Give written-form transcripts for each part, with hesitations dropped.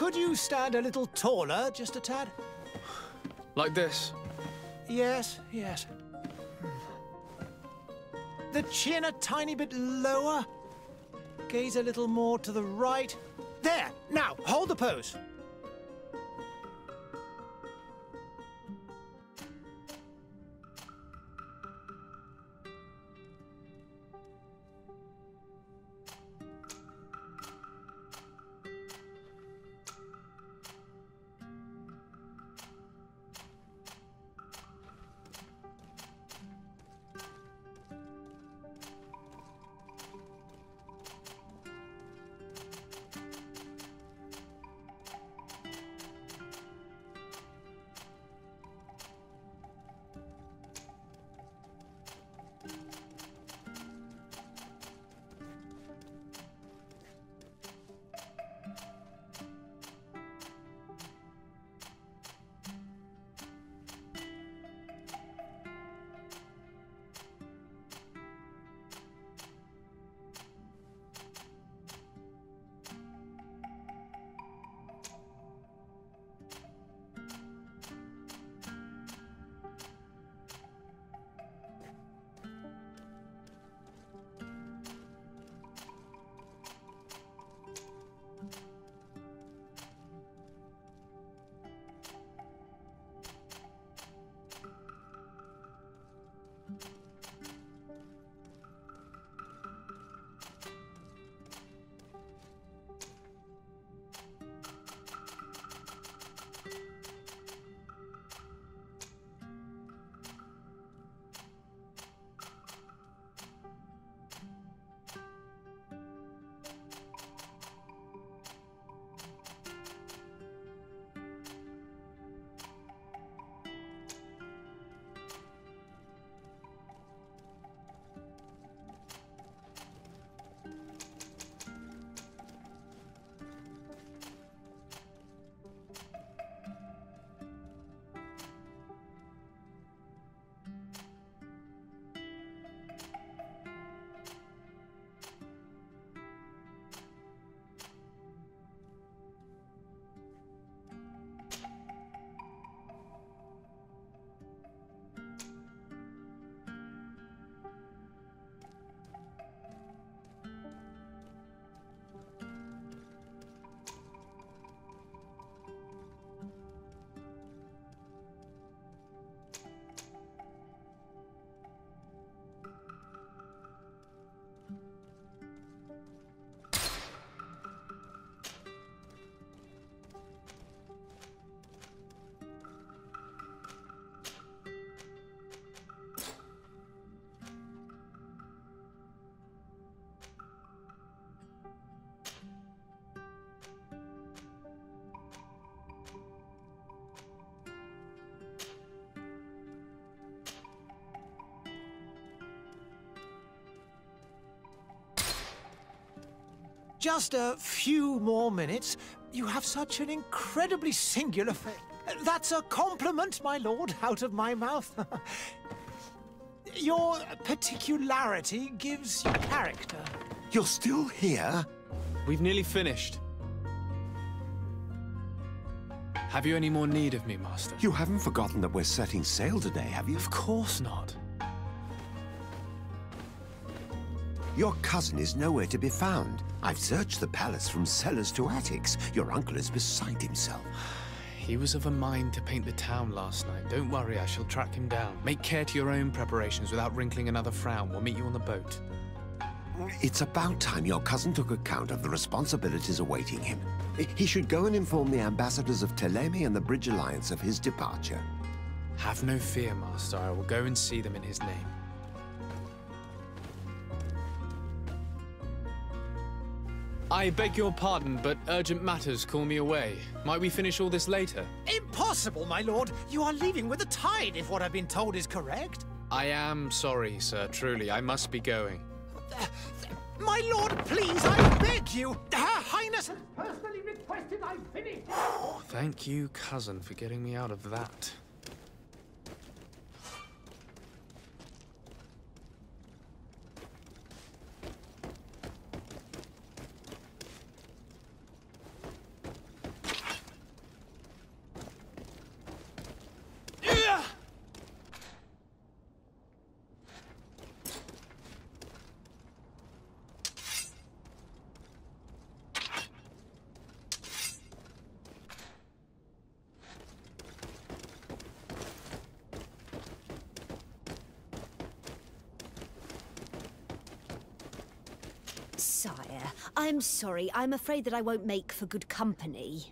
Could you stand a little taller, just a tad? Like this? Yes, yes. The chin a tiny bit lower. Gaze a little more to the right. There! Now, hold the pose. Just a few more minutes. You have such an incredibly singular face. That's a compliment, my lord, out of my mouth. Your particularity gives you character. You're still here? We've nearly finished. Have you any more need of me, Master? You haven't forgotten that we're setting sail today, have you? Of course not. Your cousin is nowhere to be found. I've searched the palace from cellars to attics. Your uncle is beside himself. He was of a mind to paint the town last night. Don't worry, I shall track him down. Make care to your own preparations without wrinkling another frown. We'll meet you on the boat. It's about time your cousin took account of the responsibilities awaiting him. He should go and inform the ambassadors of Telemi and the Bridge Alliance of his departure. Have no fear, Master. I will go and see them in his name. I beg your pardon, but urgent matters call me away. Might we finish all this later? Impossible, my lord! You are leaving with the tide, if what I've been told is correct. I am sorry, sir. Truly, I must be going. My lord, please, I beg you! Her Highness has personally requested I finish! Oh, thank you, cousin, for getting me out of that. Sire, I'm sorry. I'm afraid that I won't make for good company.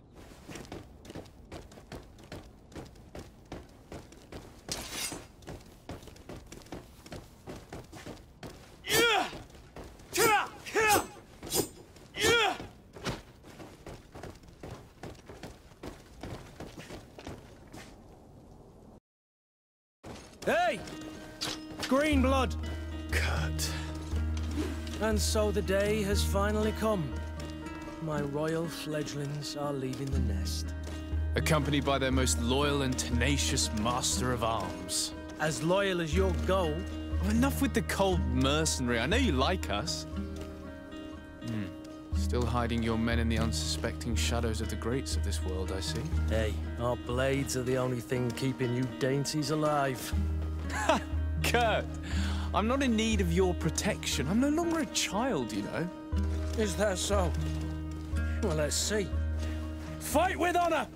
Hey! Green blood! Kurt. And so the day has finally come. My royal fledglings are leaving the nest. Accompanied by their most loyal and tenacious master of arms. As loyal as your goal. Oh, enough with the cold mercenary. I know you like us. Still hiding your men in the unsuspecting shadows of the greats of this world, I see. Hey, our blades are the only thing keeping you dainties alive. Ha! Kurt, I'm not in need of your protection. I'm no longer a child, you know. Is that so? Well, let's see. Fight with honor!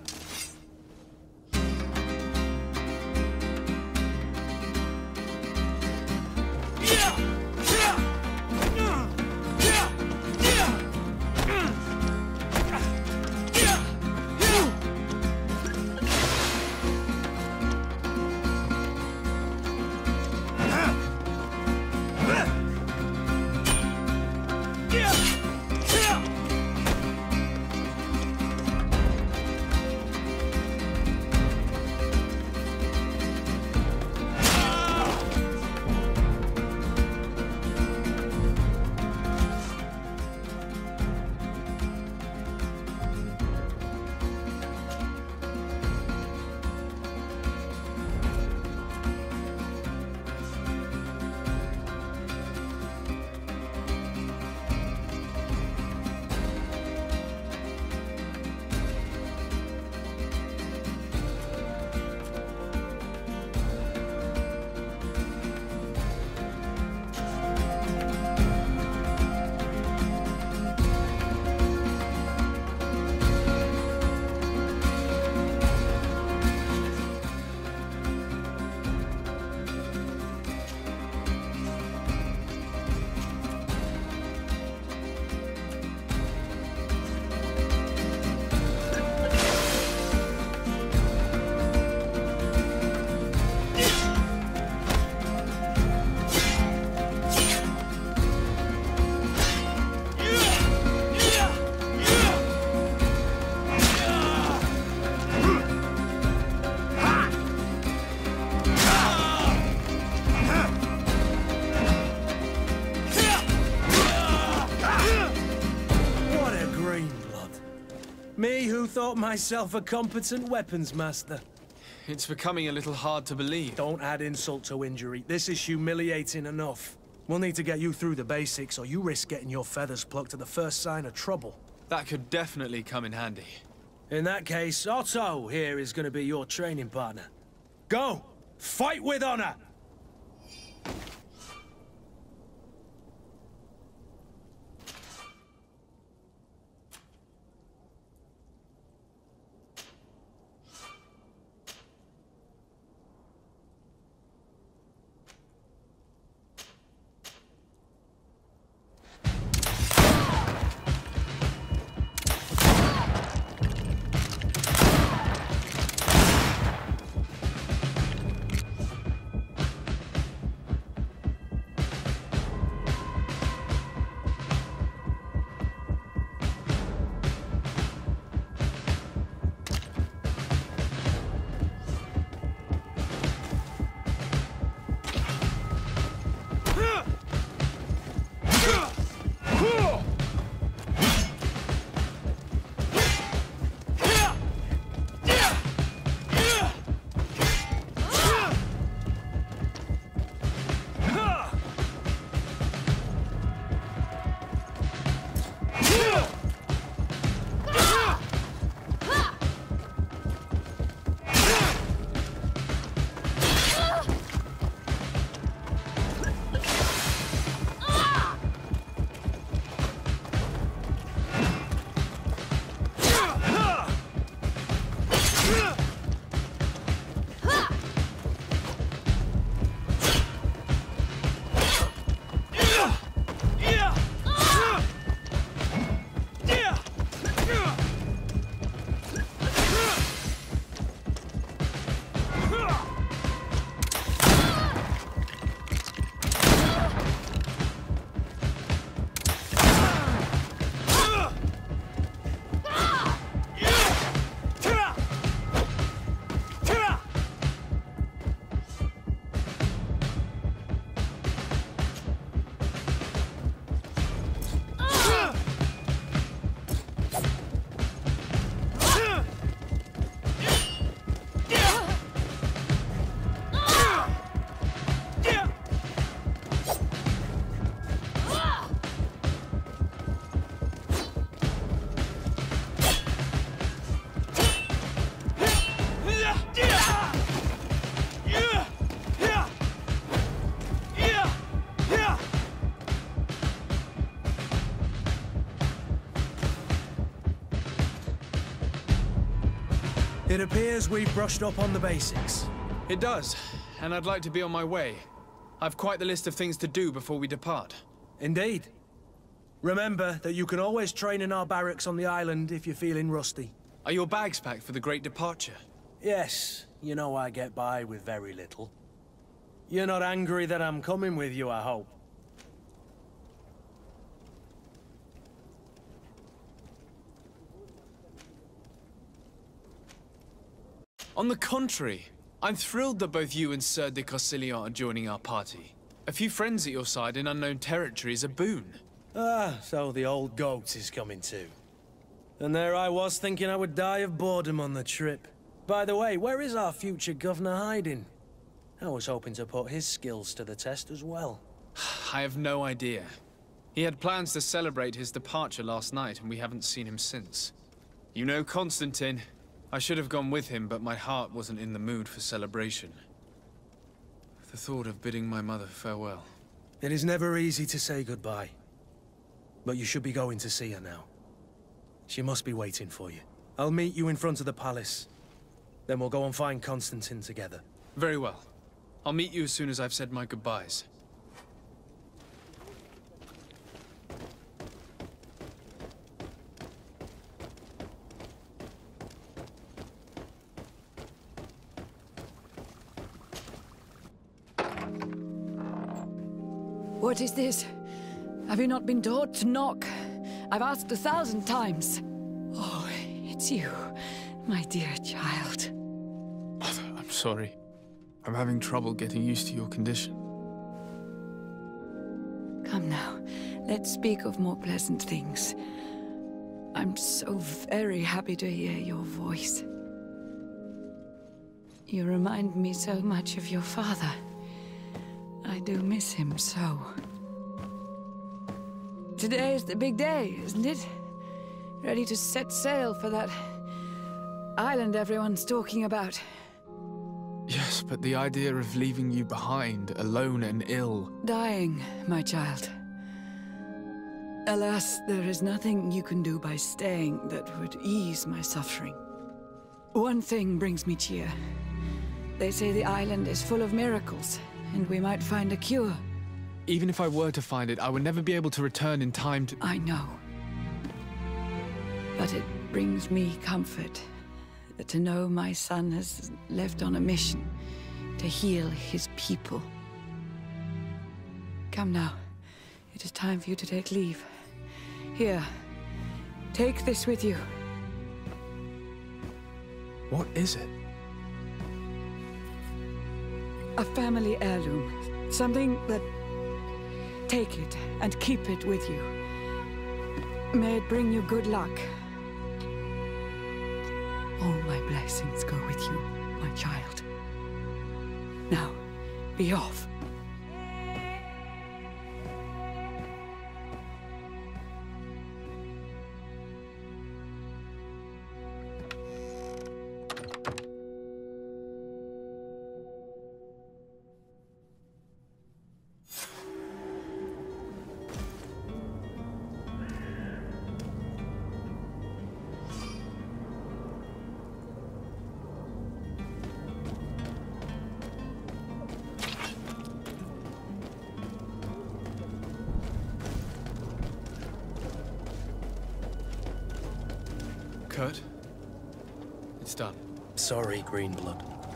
Thought myself a competent weapons master. It's becoming a little hard to believe. Don't add insult to injury. This is humiliating enough. We'll need to get you through the basics or you risk getting your feathers plucked at the first sign of trouble. That could definitely come in handy. In that case, Otto here is going to be your training partner. Go! Fight with honor! It appears we've brushed up on the basics. It does, and I'd like to be on my way. I've quite the list of things to do before we depart. Indeed. Remember that you can always train in our barracks on the island if you're feeling rusty. Are your bags packed for the great departure? Yes. You know I get by with very little. You're not angry that I'm coming with you, I hope. On the contrary, I'm thrilled that both you and Sir de Cossillion are joining our party. A few friends at your side in unknown territory is a boon. Ah, so the old goat is coming too. And there I was thinking I would die of boredom on the trip. By the way, where is our future governor hiding? I was hoping to put his skills to the test as well. I have no idea. He had plans to celebrate his departure last night, and we haven't seen him since. You know Constantin. I should have gone with him, but my heart wasn't in the mood for celebration. The thought of bidding my mother farewell. It is never easy to say goodbye. But you should be going to see her now. She must be waiting for you. I'll meet you in front of the palace. Then we'll go and find Constantin together. Very well. I'll meet you as soon as I've said my goodbyes. What is this? Have you not been taught to knock? I've asked 1,000 times. Oh, it's you, my dear child. Mother, I'm sorry. I'm having trouble getting used to your condition. Come now, let's speak of more pleasant things. I'm so very happy to hear your voice. You remind me so much of your father. I do miss him so. Today is the big day, isn't it? Ready to set sail for that island everyone's talking about. Yes, but the idea of leaving you behind, alone and ill. Dying, my child. Alas, there is nothing you can do by staying that would ease my suffering. One thing brings me cheer. They say the island is full of miracles, and we might find a cure. Even if I were to find it, I would never be able to return in time to... I know. But it brings me comfort. To know my son has left on a mission to heal his people. Come now. It is time for you to take leave. Here. Take this with you. What is it? A family heirloom. Something that... Take it and keep it with you. May it bring you good luck. All my blessings go with you, my child. Now, be off.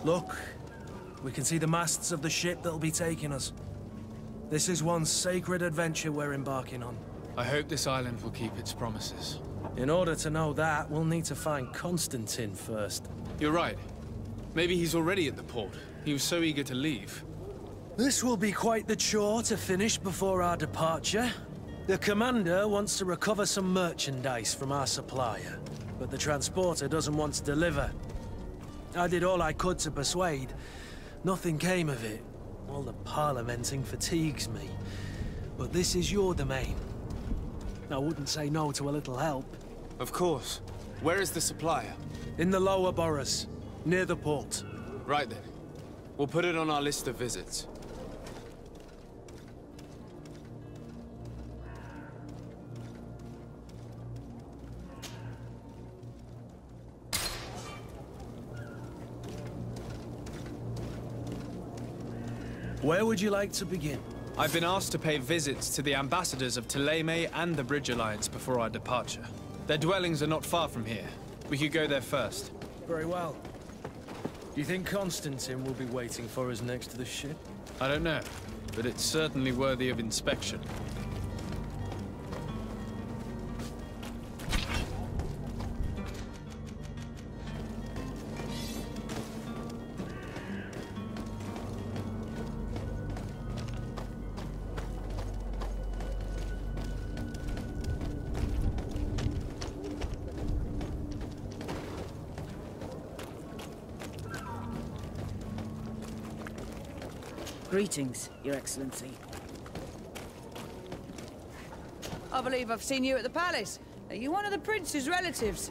Look, we can see the masts of the ship that'll be taking us. This is one sacred adventure we're embarking on. I hope this island will keep its promises. In order to know that, we'll need to find Constantin first. You're right. Maybe he's already at the port. He was so eager to leave. This will be quite the chore to finish before our departure. The commander wants to recover some merchandise from our supplier, but the transporter doesn't want to deliver. I did all I could to persuade. Nothing came of it. All the parliamenting fatigues me. But this is your domain. I wouldn't say no to a little help. Of course. Where is the supplier? In the lower boroughs, near the port. Right then. We'll put it on our list of visits. Where would you like to begin? I've been asked to pay visits to the ambassadors of Telemi and the Bridge Alliance before our departure. Their dwellings are not far from here. We could go there first. Very well. Do you think Constantin will be waiting for us next to the ship? I don't know, but it's certainly worthy of inspection. Greetings, Your Excellency. I believe I've seen you at the palace. Are you one of the prince's relatives?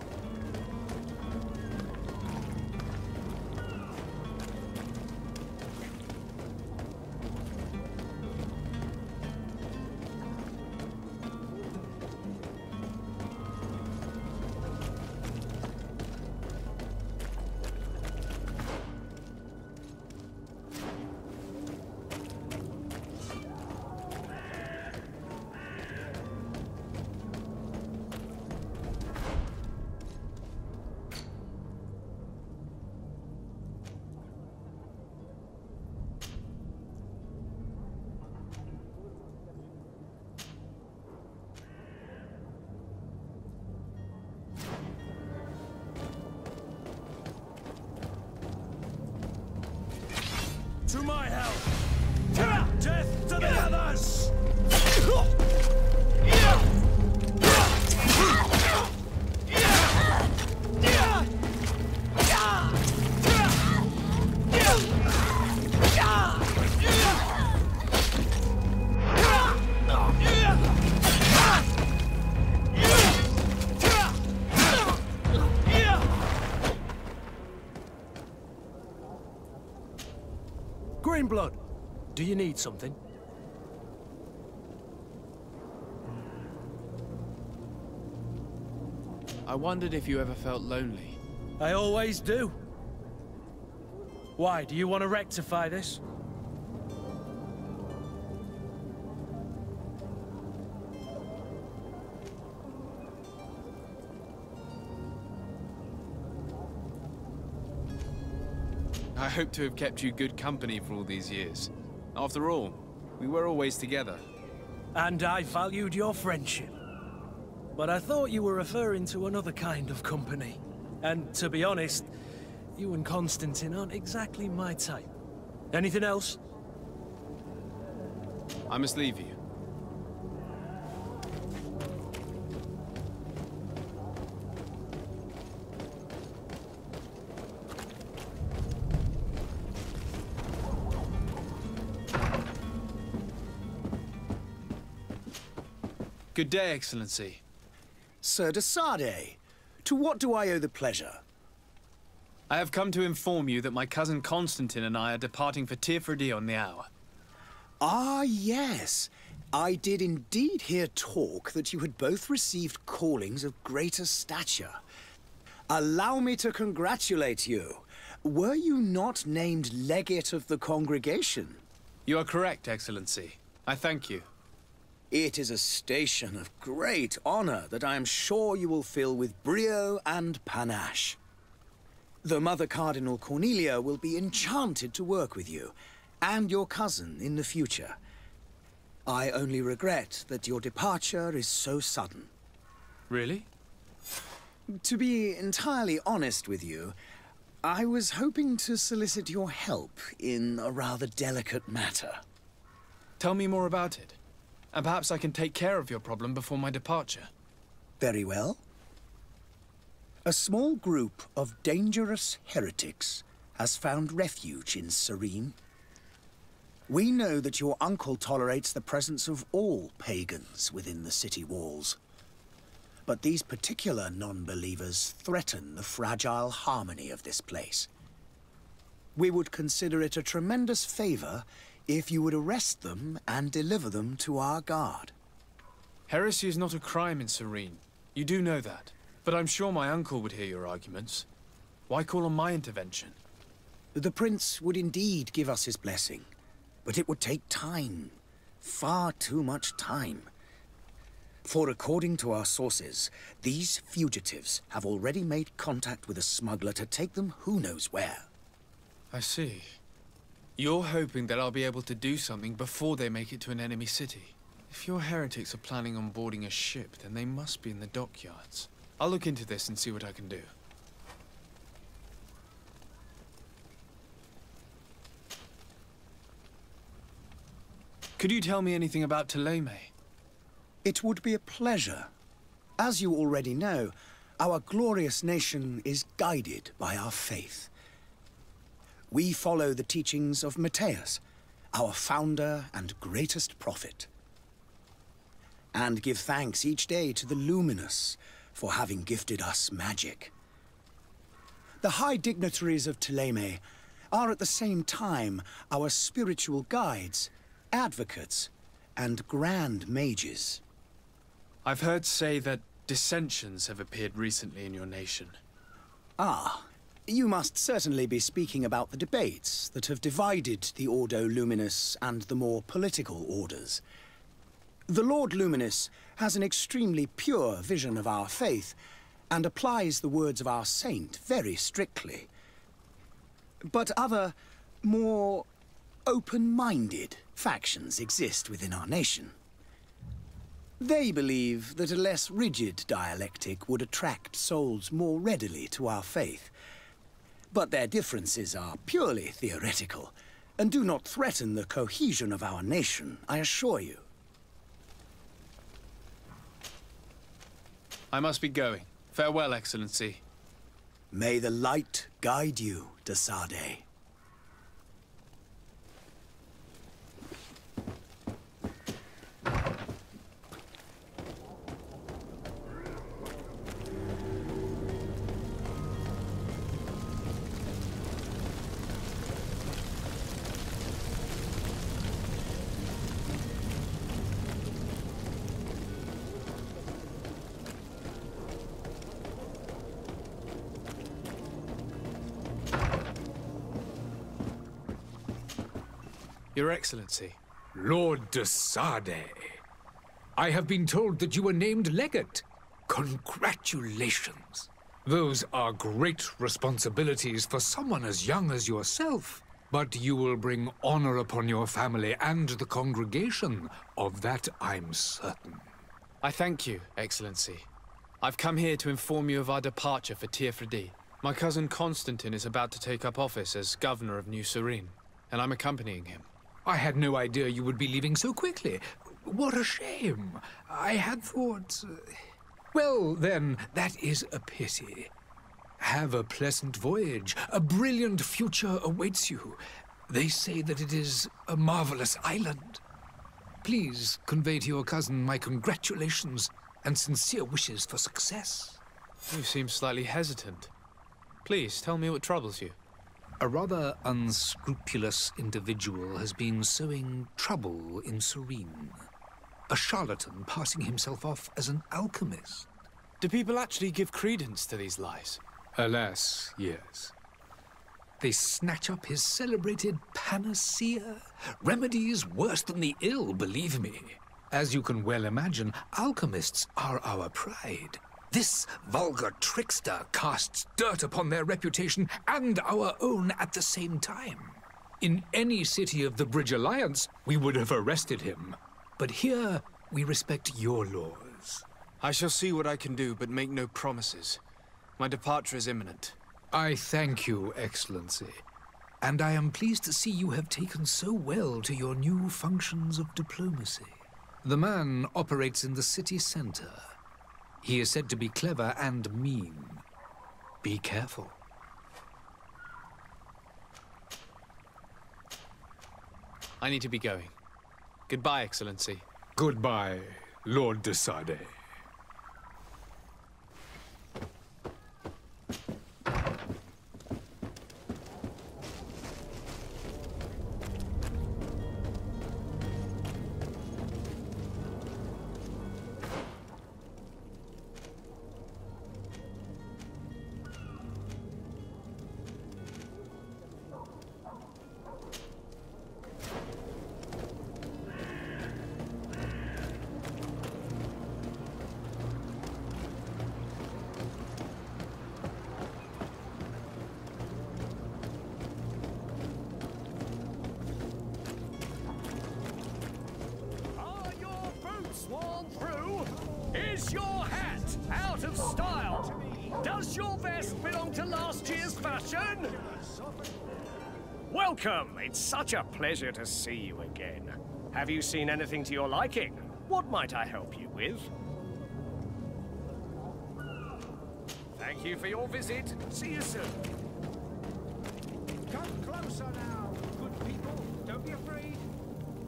To my help! Death to the others! Blood. Do you need something? I wondered if you ever felt lonely. I always do. Why, do you want to rectify this? I hope to have kept you good company for all these years. After all, we were always together. And I valued your friendship. But I thought you were referring to another kind of company. And to be honest, you and Constantin aren't exactly my type. Anything else? I must leave you. Good day, Excellency. Sir de Sade, to what do I owe the pleasure? I have come to inform you that my cousin Constantin and I are departing for Tír Fradí on the hour. Ah, yes. I did indeed hear talk that you had both received callings of greater stature. Allow me to congratulate you. Were you not named Legate of the Congregation? You are correct, Excellency. I thank you. It is a station of great honor that I am sure you will fill with brio and panache. The Mother Cardinal Cornelia will be enchanted to work with you, and your cousin in the future. I only regret that your departure is so sudden. Really? To be entirely honest with you, I was hoping to solicit your help in a rather delicate matter. Tell me more about it. And perhaps I can take care of your problem before my departure. Very well. A small group of dangerous heretics has found refuge in Serene. We know that your uncle tolerates the presence of all pagans within the city walls. But these particular non-believers threaten the fragile harmony of this place. We would consider it a tremendous favor if you would arrest them and deliver them to our guard. Heresy is not a crime in Serene. You do know that. But I'm sure my uncle would hear your arguments. Why call on my intervention? The prince would indeed give us his blessing. But it would take time. Far too much time. For according to our sources, these fugitives have already made contact with a smuggler to take them who knows where. I see. You're hoping that I'll be able to do something before they make it to an enemy city. If your heretics are planning on boarding a ship, then they must be in the dockyards. I'll look into this and see what I can do. Could you tell me anything about Telemi? It would be a pleasure. As you already know, our glorious nation is guided by our faith. We follow the teachings of Mateus, our founder and greatest prophet, and give thanks each day to the Luminous for having gifted us magic. The high dignitaries of Telemi are at the same time our spiritual guides, advocates, and grand mages. I've heard say that dissensions have appeared recently in your nation. Ah. You must certainly be speaking about the debates that have divided the Ordo Luminous and the more political orders. The Lord Luminous has an extremely pure vision of our faith and applies the words of our saint very strictly. But other, more open-minded factions exist within our nation. They believe that a less rigid dialectic would attract souls more readily to our faith. But their differences are purely theoretical, and do not threaten the cohesion of our nation, I assure you. I must be going. Farewell, Excellency. May the light guide you, de Sade. Your Excellency. Lord de Sade, I have been told that you were named legate. Congratulations. Those are great responsibilities for someone as young as yourself, but you will bring honor upon your family and the congregation. Of that I'm certain. I thank you, Excellency. I've come here to inform you of our departure for Tír Fradí. My cousin Constantin is about to take up office as governor of New Serene, and I'm accompanying him. I had no idea you would be leaving so quickly. What a shame. I had thought... Well, then, that is a pity. Have a pleasant voyage. A brilliant future awaits you. They say that it is a marvelous island. Please convey to your cousin my congratulations and sincere wishes for success. You seem slightly hesitant. Please, tell me what troubles you. A rather unscrupulous individual has been sowing trouble in Serene. A charlatan passing himself off as an alchemist. Do people actually give credence to these lies? Alas, yes. They snatch up his celebrated panacea. Remedies worse than the ill, believe me. As you can well imagine, alchemists are our pride. This vulgar trickster casts dirt upon their reputation and our own at the same time. In any city of the Bridge Alliance, we would have arrested him. But here, we respect your laws. I shall see what I can do, but make no promises. My departure is imminent. I thank you, Excellency. And I am pleased to see you have taken so well to your new functions of diplomacy. The man operates in the city center. He is said to be clever and mean. Be careful. I need to be going. Goodbye, Excellency. Goodbye, Lord de Sade. sworn through. Is your hat out of style? Does your vest belong to last year's fashion? Welcome. It's such a pleasure to see you again. Have you seen anything to your liking? What might I help you with? Thank you for your visit. See you soon. Come closer now, good people. Don't be afraid.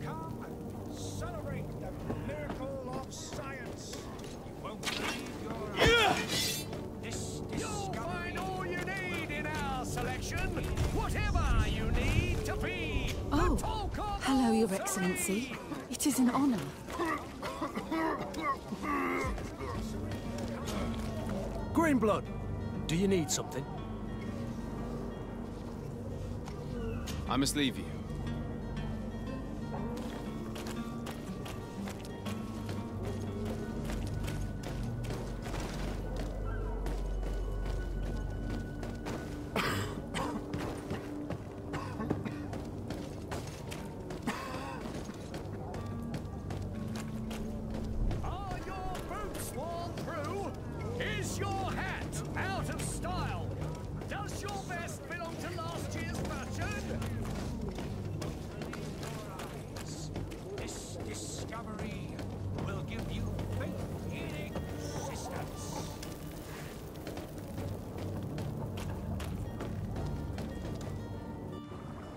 Come and celebrate the miracle of science. You won't believe your eyes. This discovery. You'll find all you need in our selection. Whatever you need to be. Oh, hello, Your Excellency. It is an honor. Greenblood, do you need something? I must leave you.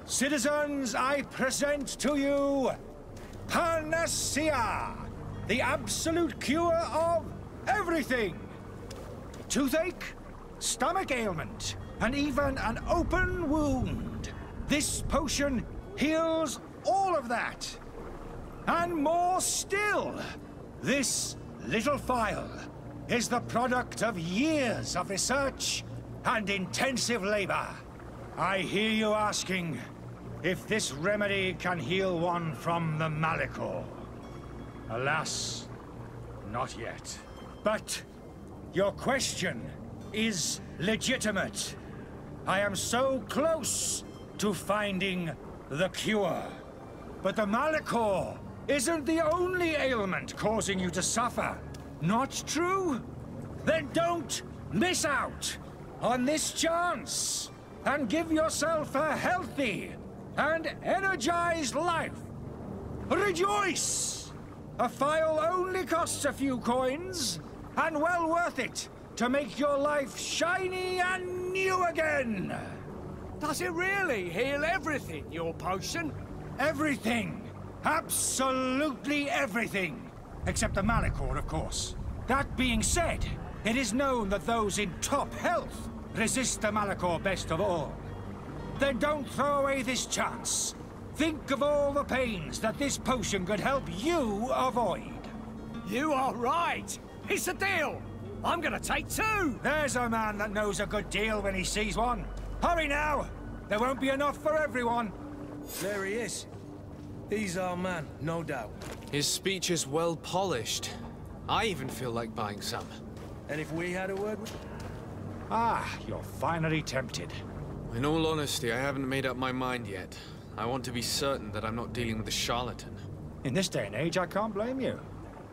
Citizens, I present to you Panacea, the absolute cure of everything. Toothache, stomach ailment, and even an open wound. This potion heals all of that. And more still, this little phial is the product of years of research and intensive labor. I hear you asking if this remedy can heal one from the Malichor. Alas, not yet. But your question is legitimate. I am so close to finding the cure. But the Malichor isn't the only ailment causing you to suffer. Not true? Then don't miss out on this chance and give yourself a healthy and energized life. Rejoice! A phial only costs a few coins, and well worth it to make your life shiny and new again. Does it really heal everything, your potion? Everything. Absolutely everything. Except the Malichor, of course. That being said, it is known that those in top health resist the Malichor best of all. Then don't throw away this chance. Think of all the pains that this potion could help you avoid. You are right. It's a deal. I'm gonna take two. There's a man that knows a good deal when he sees one. Hurry now. There won't be enough for everyone. There he is. He's our man, no doubt. His speech is well polished. I even feel like buying some. And if we had a word with... Ah, you're finally tempted. In all honesty, I haven't made up my mind yet. I want to be certain that I'm not dealing with a charlatan. In this day and age, I can't blame you.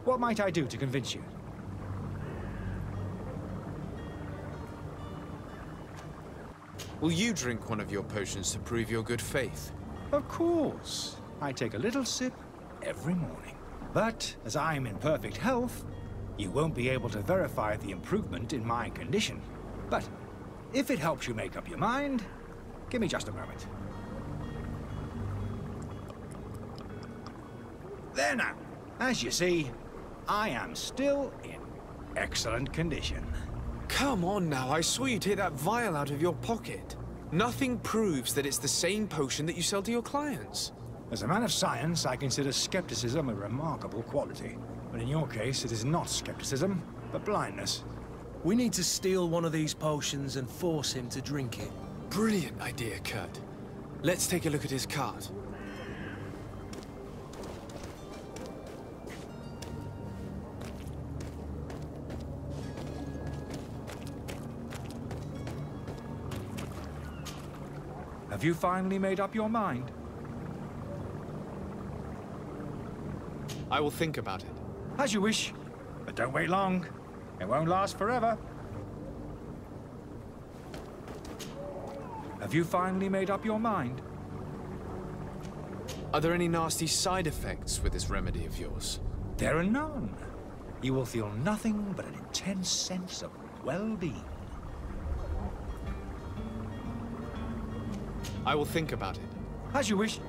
What might I do to convince you? Will you drink one of your potions to prove your good faith? Of course. I take a little sip every morning. But as I'm in perfect health, you won't be able to verify the improvement in my condition. But if it helps you make up your mind, give me just a moment. There now. As you see, I am still in excellent condition. Come on now, I saw you take that vial out of your pocket. Nothing proves that it's the same potion that you sell to your clients. As a man of science, I consider skepticism a remarkable quality. But in your case, it is not skepticism, but blindness. We need to steal one of these potions and force him to drink it. Brilliant idea, Kurt. Let's take a look at his card. Have you finally made up your mind? I will think about it. As you wish. But don't wait long. It won't last forever. Have you finally made up your mind? Are there any nasty side effects with this remedy of yours? There are none. You will feel nothing but an intense sense of well-being. I will think about it. As you wish.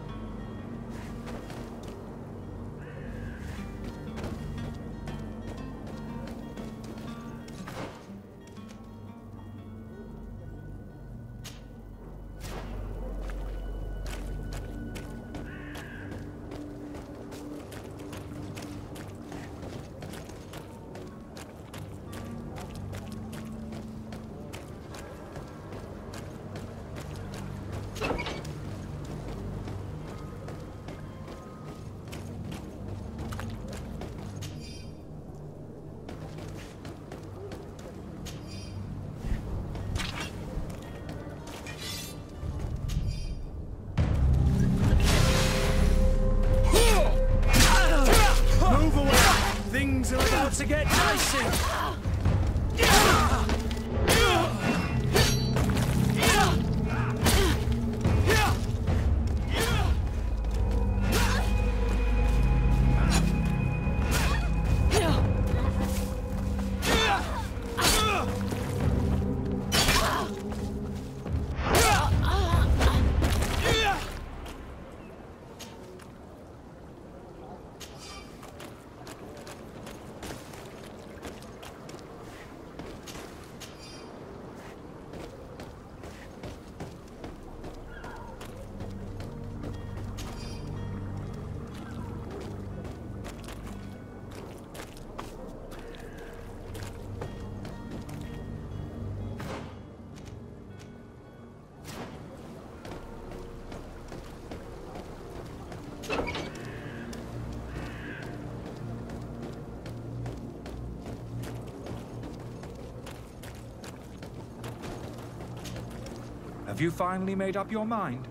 Have you finally made up your mind?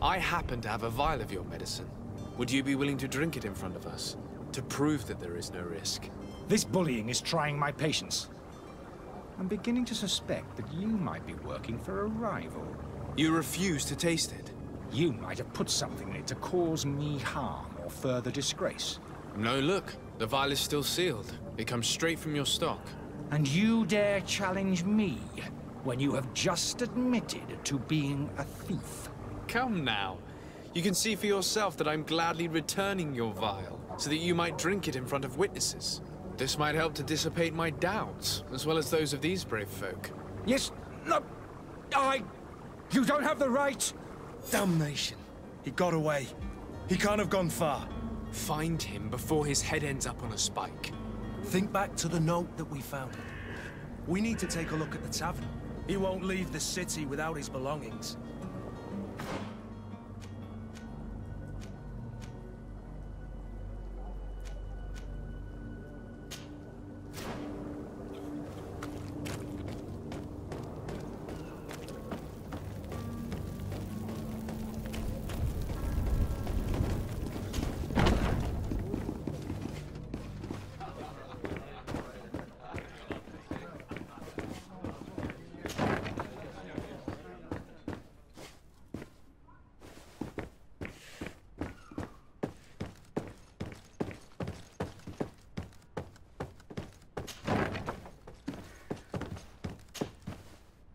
I happen to have a vial of your medicine. Would you be willing to drink it in front of us, to prove that there is no risk? This bullying is trying my patience. I'm beginning to suspect that you might be working for a rival. You refuse to taste it. You might have put something in it to cause me harm or further disgrace. No, look. The vial is still sealed. It comes straight from your stock. And you dare challenge me, when you have just admitted to being a thief? Come now. You can see for yourself that I'm gladly returning your vial, so that you might drink it in front of witnesses. This might help to dissipate my doubts, as well as those of these brave folk. Yes, no, you don't have the right! Damnation. He got away. He can't have gone far. Find him before his head ends up on a spike. Think back to the note that we found. We need to take a look at the tavern. He won't leave the city without his belongings.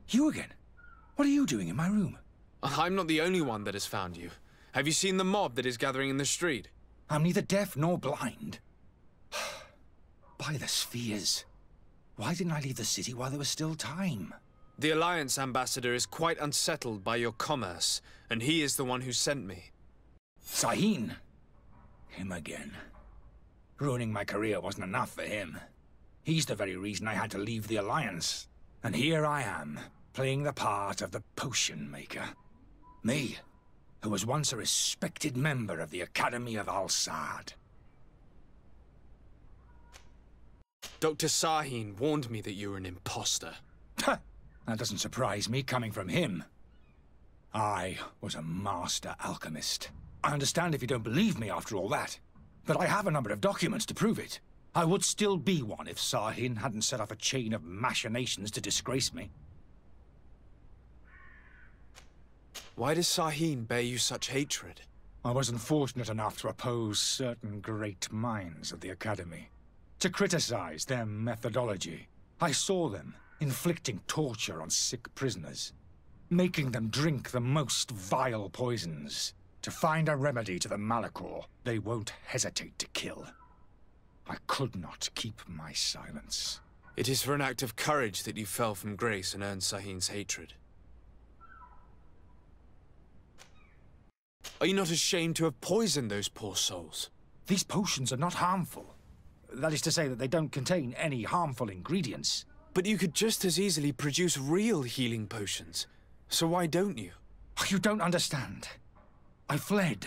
You again? What are you doing in my room? I'm not the only one that has found you. Have you seen the mob that is gathering in the street? I'm neither deaf nor blind. By the spheres. Why didn't I leave the city while there was still time? The Alliance ambassador is quite unsettled by your commerce, and he is the one who sent me. Sahin! Him again. Ruining my career wasn't enough for him. He's the very reason I had to leave the Alliance. And here I am, playing the part of the potion maker. Me, who was once a respected member of the Academy of Al Saad. Dr. Sahin warned me that you were an imposter. Ha! That doesn't surprise me, coming from him. I was a master alchemist, I understand if you don't believe me after all that, but I have a number of documents to prove it. I would still be one if Sahin hadn't set off a chain of machinations to disgrace me. Why does Sahin bear you such hatred? I wasn't fortunate enough to oppose certain great minds of the Academy. To criticize their methodology, I saw them inflicting torture on sick prisoners, making them drink the most vile poisons. To find a remedy to the Malichor, they won't hesitate to kill. I could not keep my silence. It is for an act of courage that you fell from grace and earned Sahin's hatred. Are you not ashamed to have poisoned those poor souls? These potions are not harmful. That is to say that they don't contain any harmful ingredients. But you could just as easily produce real healing potions. So why don't you? You don't understand. I fled,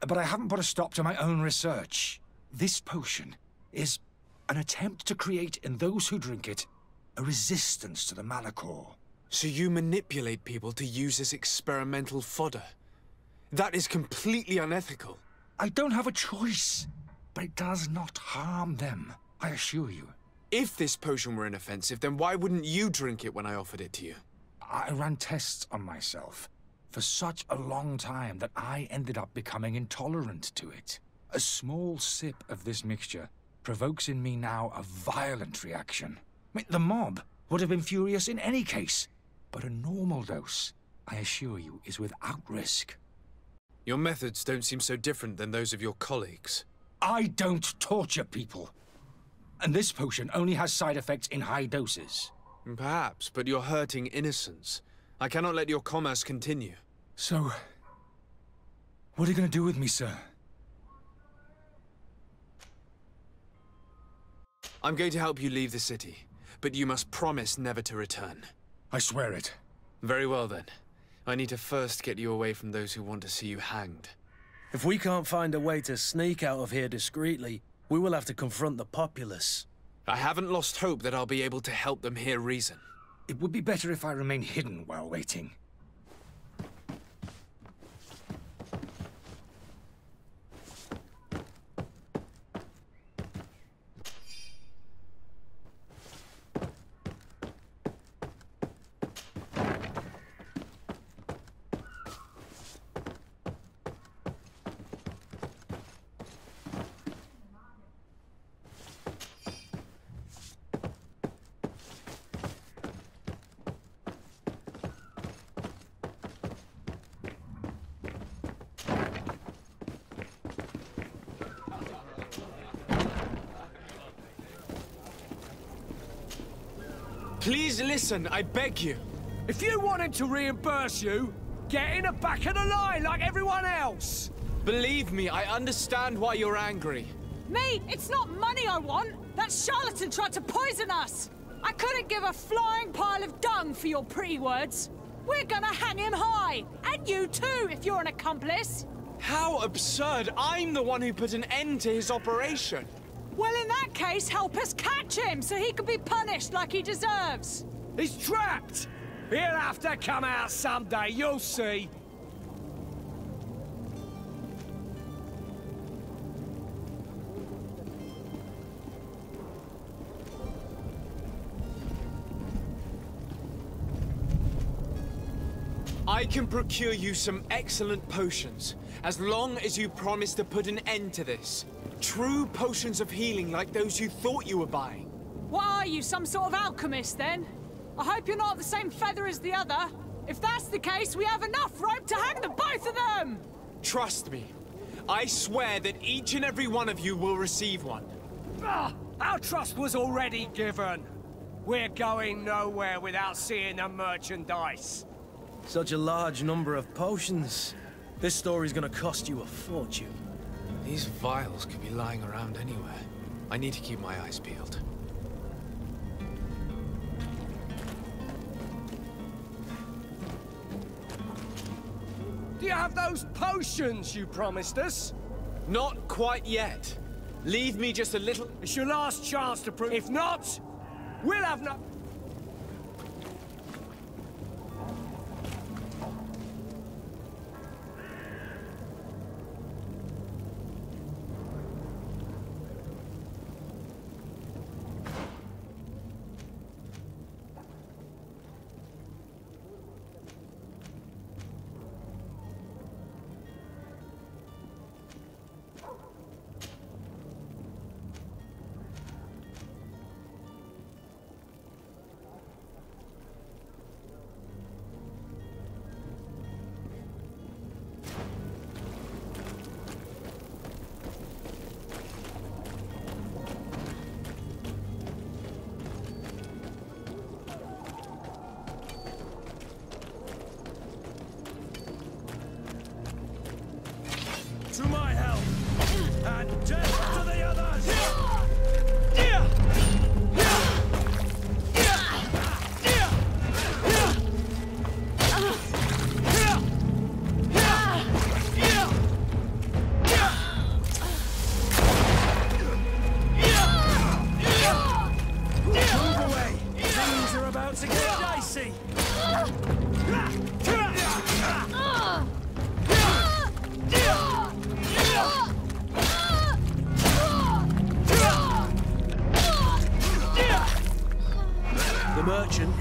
but I haven't put a stop to my own research. This potion is an attempt to create in those who drink it a resistance to the Malichor. So you manipulate people to use this experimental fodder. That is completely unethical. I don't have a choice, but it does not harm them, I assure you. If this potion were inoffensive, then why wouldn't you drink it when I offered it to you? I ran tests on myself for such a long time that I ended up becoming intolerant to it. A small sip of this mixture provokes in me now a violent reaction. The mob would have been furious in any case, but a normal dose, I assure you, is without risk. Your methods don't seem so different than those of your colleagues. I don't torture people. And this potion only has side effects in high doses. Perhaps, but you're hurting innocence. I cannot let your commerce continue. So, what are you going to do with me, sir? I'm going to help you leave the city, but you must promise never to return. I swear it. Very well then. I need to first get you away from those who want to see you hanged. If we can't find a way to sneak out of here discreetly, we will have to confront the populace. I haven't lost hope that I'll be able to help them hear reason. It would be better if I remain hidden while waiting. Please listen, I beg you. If you wanted to reimburse you, get in the back of the line like everyone else. Believe me, I understand why you're angry. Me? It's not money I want. That charlatan tried to poison us. I couldn't give a flying pile of dung for your pretty words. We're gonna hang him high, and you too, if you're an accomplice. How absurd. I'm the one who put an end to his operation. Well, in that case, help us catch him so he can be punished like he deserves. He's trapped! He'll have to come out someday, you'll see. I can procure you some excellent potions, as long as you promise to put an end to this. True potions of healing like those you thought you were buying. What are you, some sort of alchemist then? I hope you're not the same feather as the other. If that's the case, we have enough rope to hang the both of them! Trust me, I swear that each and every one of you will receive one. Our trust was already given. We're going nowhere without seeing the merchandise. Such a large number of potions. This story's gonna cost you a fortune. These vials could be lying around anywhere. I need to keep my eyes peeled. Do you have those potions you promised us? Not quite yet. Leave me just a little... It's your last chance to prove... If not, we'll have no...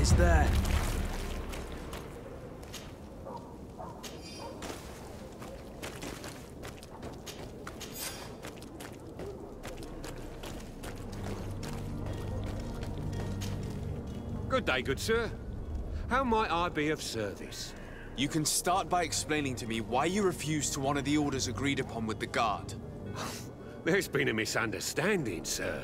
is there. Good day, good sir. How might I be of service? You can start by explaining to me why you refused to honor the orders agreed upon with the guard. There's been a misunderstanding, sir.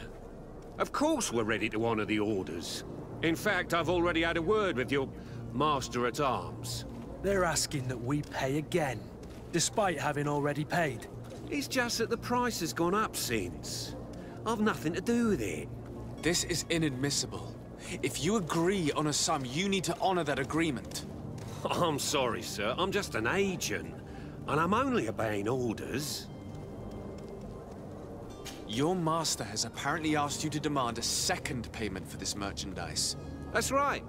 Of course we're ready to honor the orders. In fact, I've already had a word with your master-at-arms. They're asking that we pay again, despite having already paid. It's just that the price has gone up since. I've nothing to do with it. This is inadmissible. If you agree on a sum, you need to honor that agreement. I'm sorry, sir. I'm just an agent, and I'm only obeying orders. Your master has apparently asked you to demand a second payment for this merchandise. That's right.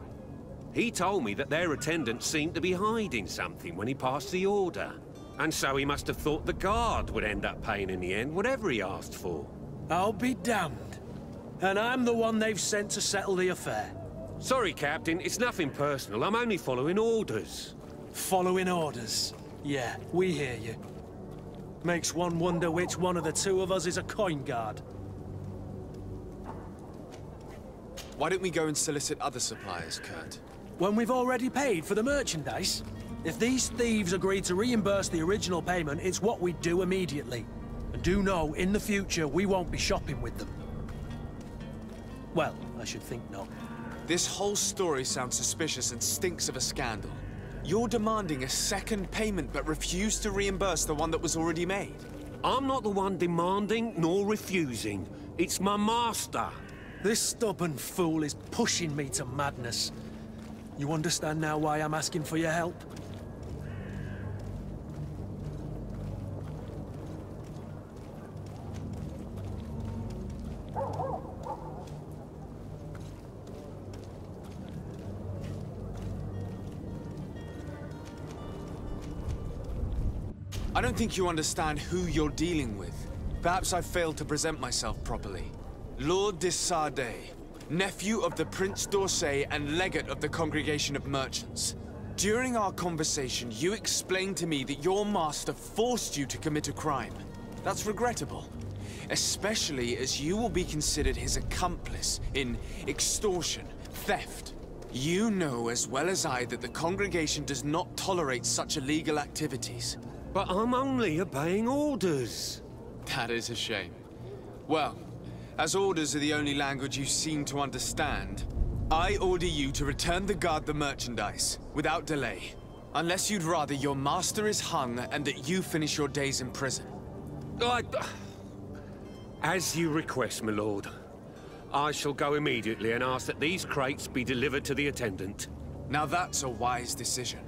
He told me that their attendant seemed to be hiding something when he passed the order. And so he must have thought the guard would end up paying in the end, whatever he asked for. I'll be damned. And I'm the one they've sent to settle the affair. Sorry, Captain, it's nothing personal. I'm only following orders. Following orders? Yeah, we hear you. Makes one wonder which one of the two of us is a coin guard. Why don't we go and solicit other suppliers, Kurt? When we've already paid for the merchandise? If these thieves agree to reimburse the original payment, it's what we do immediately. And do know, in the future, we won't be shopping with them. Well, I should think not. This whole story sounds suspicious and stinks of a scandal. You're demanding a second payment, but refuse to reimburse the one that was already made. I'm not the one demanding nor refusing. It's my master. This stubborn fool is pushing me to madness. You understand now why I'm asking for your help? I don't think you understand who you're dealing with. Perhaps I failed to present myself properly. Lord de Sade, nephew of the Prince d'Orsay and legate of the Congregation of Merchants. During our conversation, you explained to me that your master forced you to commit a crime. That's regrettable, especially as you will be considered his accomplice in extortion, theft. You know as well as I that the congregation does not tolerate such illegal activities. But I'm only obeying orders. That is a shame. Well, as orders are the only language you seem to understand, I order you to return the guard the merchandise, without delay. Unless you'd rather your master is hung and that you finish your days in prison. As you request, my lord. I shall go immediately and ask that these crates be delivered to the attendant. Now that's a wise decision.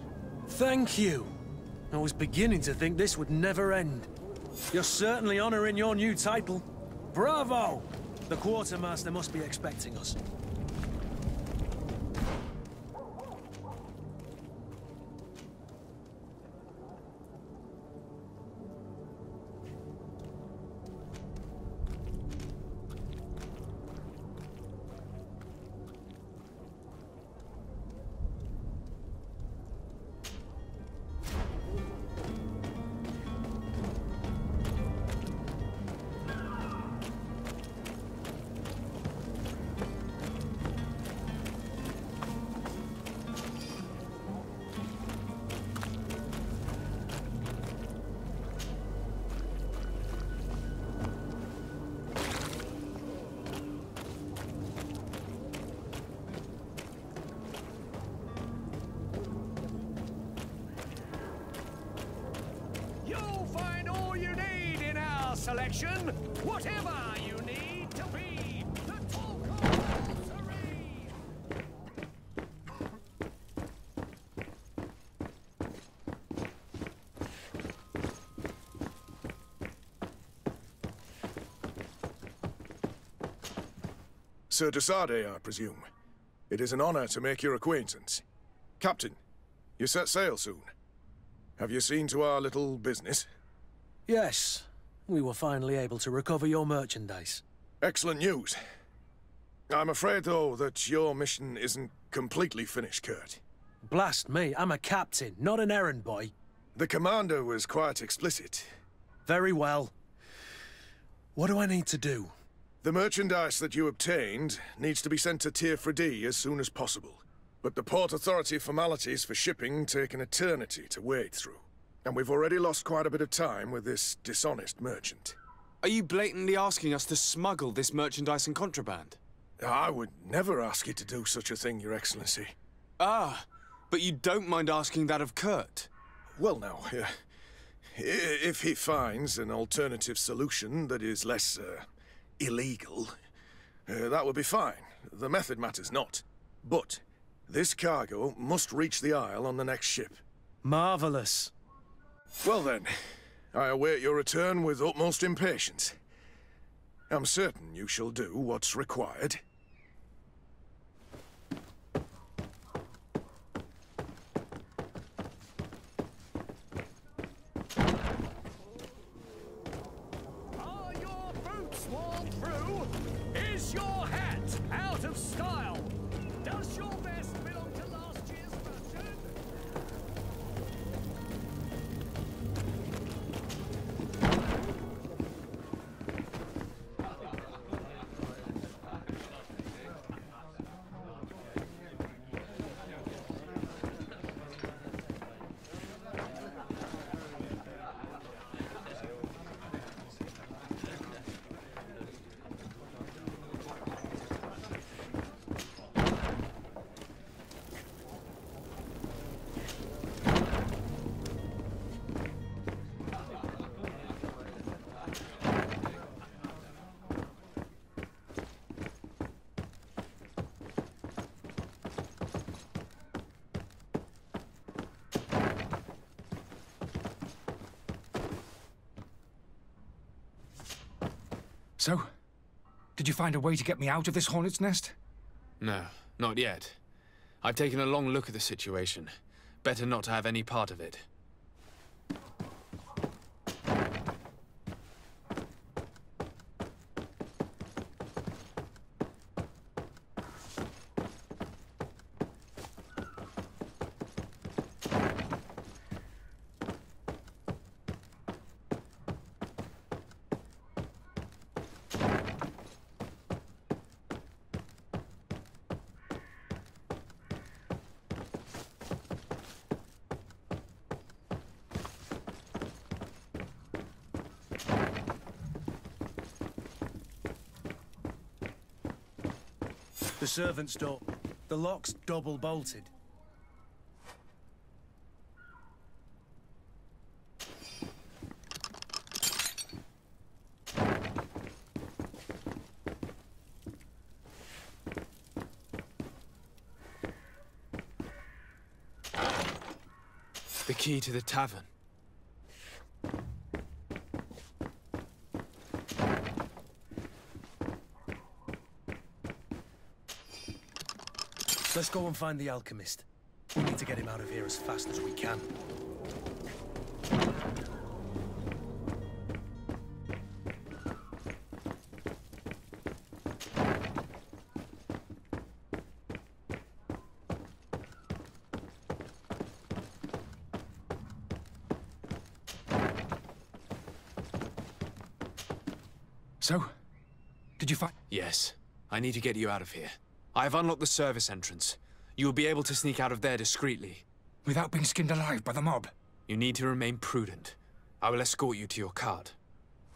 Thank you. I was beginning to think this would never end. You're certainly honoring your new title. Bravo! The quartermaster must be expecting us. Whatever you need to be the talk of Sir de Sade, I presume. It is an honor to make your acquaintance. Captain, you set sail soon. Have you seen to our little business? Yes. We were finally able to recover your merchandise. Excellent news. I'm afraid, though, that your mission isn't Completely finished, Kurt. Blast me, I'm a captain, not an errand boy. The commander was quite explicit. Very well. What do I need to do? The merchandise that you obtained needs to be sent to Tír Fradí as soon as possible. But the Port Authority formalities for shipping take an eternity to wade through. And we've already lost quite a bit of time with this dishonest merchant. Are you blatantly asking us to smuggle this merchandise and contraband? I would never ask you to do such a thing, Your Excellency. Ah, but you don't mind asking that of Kurt? Well now, if he finds an alternative solution that is less illegal, that would be fine. The method matters not. But this cargo must reach the Isle on the next ship. Marvelous. Well then, I await your return with utmost impatience. I'm certain you shall do what's required. Are your boots worn through? Is your hat out of style? Does your vest belong to last year's fashion? So, did you find a way to get me out of this hornet's nest? No, not yet. I've taken a long look at the situation. Better not to have any part of it. The servant's door. The lock's double bolted. The key to the tavern. Let's go and find the alchemist. We need to get him out of here as fast as we can. So, did you find? Yes. I need to get you out of here. I've unlocked the service entrance. You will be able to sneak out of there discreetly. Without being skinned alive by the mob? You need to remain prudent. I will escort you to your cart.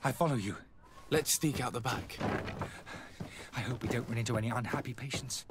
I follow you. Let's sneak out the back. I hope we don't run into any unhappy patients.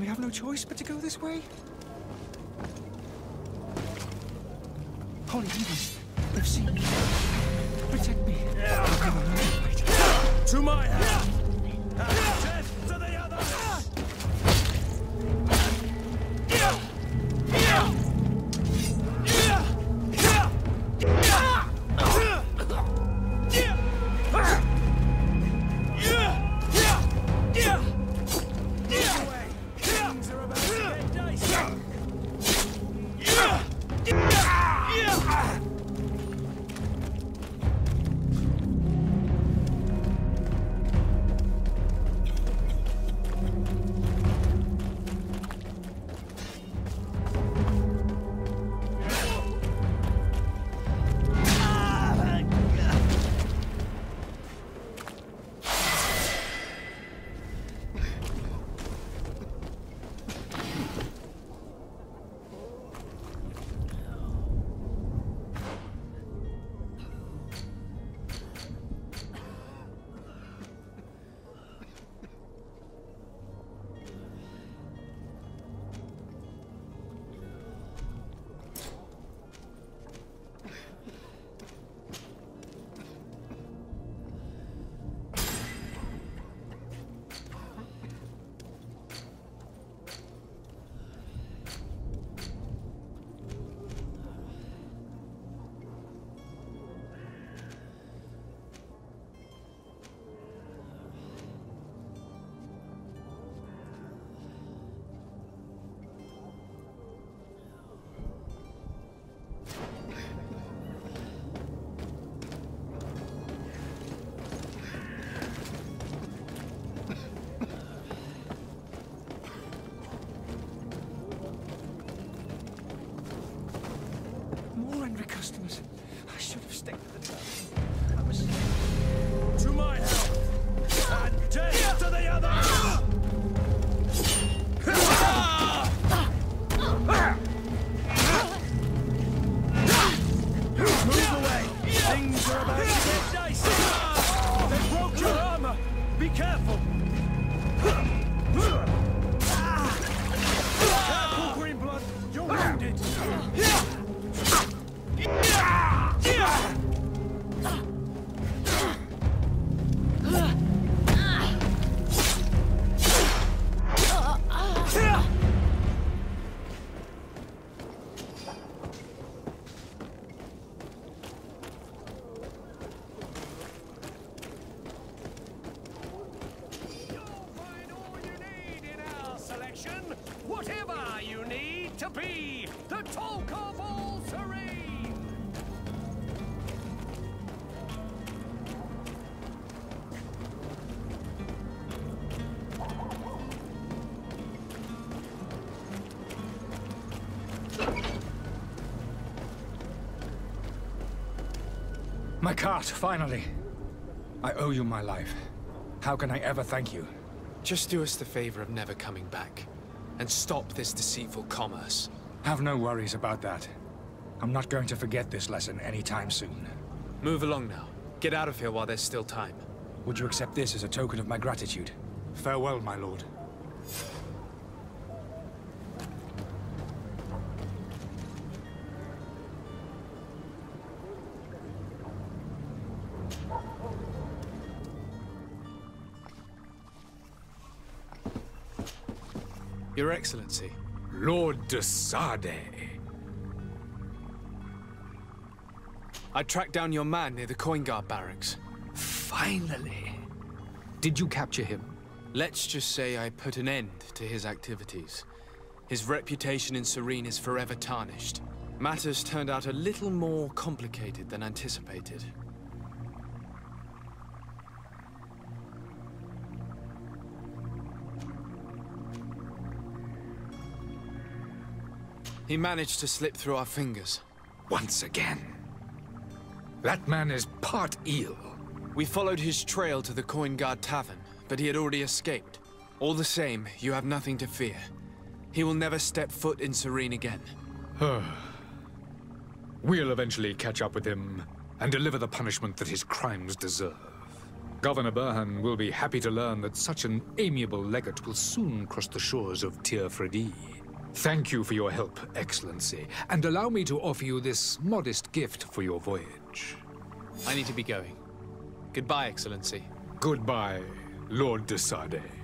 and we have no choice but to go this way? Holy demons, they've seen me. Protect me. To my hand! My cart, finally. I owe you my life. How can I ever thank you? Just do us the favor of never coming back, and stop this deceitful commerce. Have no worries about that. I'm not going to forget this lesson anytime soon. Move along now. Get out of here while there's still time. Would you accept this as a token of my gratitude? Farewell, my lord. Your Excellency. Lord de Sade. I tracked down your man near the Coin Guard barracks. Finally! Did you capture him? Let's just say I put an end to his activities. His reputation in Serene is forever tarnished. Matters turned out a little more complicated than anticipated. He managed to slip through our fingers. Once again. That man is part eel. We followed his trail to the Coin Guard Tavern, but he had already escaped. All the same, you have nothing to fear. He will never step foot in Serene again. We'll eventually catch up with him and deliver the punishment that his crimes deserve. Governor Burhan will be happy to learn that such an amiable legate will soon cross the shores of Tír Fradí. Thank you for your help, Excellency, and allow me to offer you this modest gift for your voyage. I need to be going. Goodbye, Excellency. Goodbye, Lord de Sade.